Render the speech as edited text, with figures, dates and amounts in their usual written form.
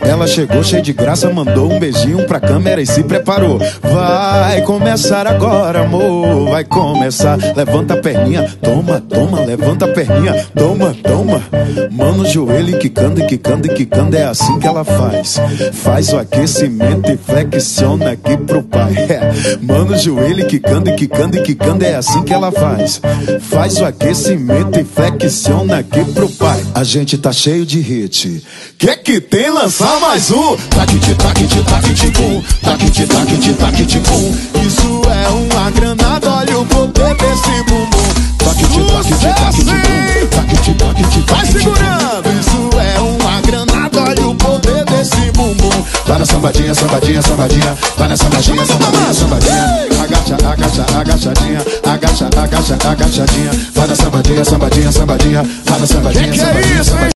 Ela chegou cheia de graça, mandou um beijinho pra câmera e se preparou. Vai começar agora, amor, vai começar. Levanta a perninha, toma, toma, levanta a perninha, toma, toma. Mano, o joelho quicando e quicando e quicando, é assim que ela faz. Faz o aquecimento e flexiona aqui pro pai. Mano, o joelho quicando e quicando e quicando, é assim que ela faz. Faz o aquecimento e flexiona aqui pro pai. A gente tá cheio de hit. Que tem lançar mais um? Tac-ti-tac-ti-tac-ti-pum, tac-ti-tac-ti-tac-ti-pum. Isso é uma granada, olha o poder desse bumbum. Tac-ti-tac-ti-tac-ti-pum, tac-ti-tac-ti-tac-ti-pum. Vai segurando! Isso é uma granada, olha o poder desse bumbum. Vai na sambadinha, sambadinha, sambadinha. Vai na sambadinha, sambadinha, sambadinha. Agacha, agacha, agachadinha. Agacha, agacha, agachadinha. Vai na sambadinha, sambadinha, sambadinha. Vai na sambadinha, sambadinha, sambadinha.